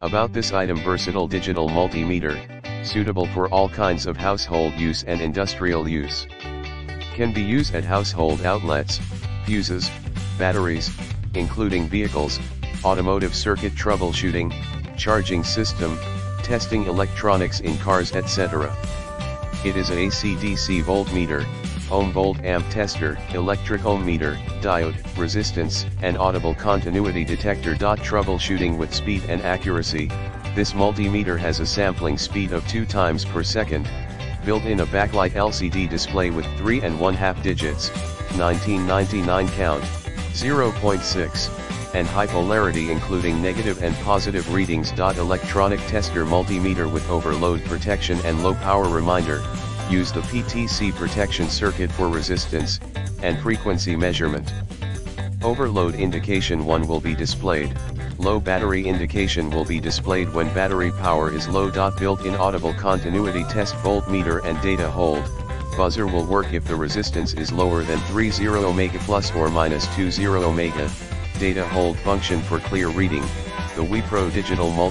About this item: versatile digital multimeter, suitable for all kinds of household use and industrial use. Can be used at household outlets, fuses, batteries, including vehicles, automotive circuit troubleshooting, charging system, testing electronics in cars, etc. It is an AC/DC voltmeter, ohm volt amp tester, electric ohm meter, diode, resistance, and audible continuity detector. Troubleshooting with speed and accuracy. This multimeter has a sampling speed of 2 times per second, built in a backlight LCD display with 3.5 digits, 1999 count, 0.6, and high polarity including negative and positive readings. Electronic tester multimeter with overload protection and low power reminder. Use the PTC protection circuit for resistance and frequency measurement. Overload indication 1 will be displayed, low battery indication will be displayed when battery power is low. Built-in audible continuity test. Voltmeter and data hold buzzer will work if the resistance is lower than 30 ohms plus or minus 20 ohms. Data hold function for clear reading. The WeePro digital multimeter.